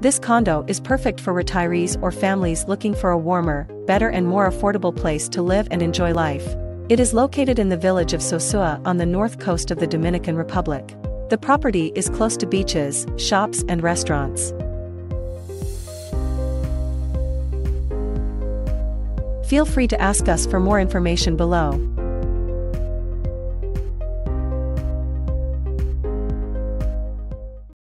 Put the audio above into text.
This condo is perfect for retirees or families looking for a warmer, better and more affordable place to live and enjoy life. It is located in the village of Sosua on the north coast of the Dominican Republic. The property is close to beaches, shops and restaurants. Feel free to ask us for more information below.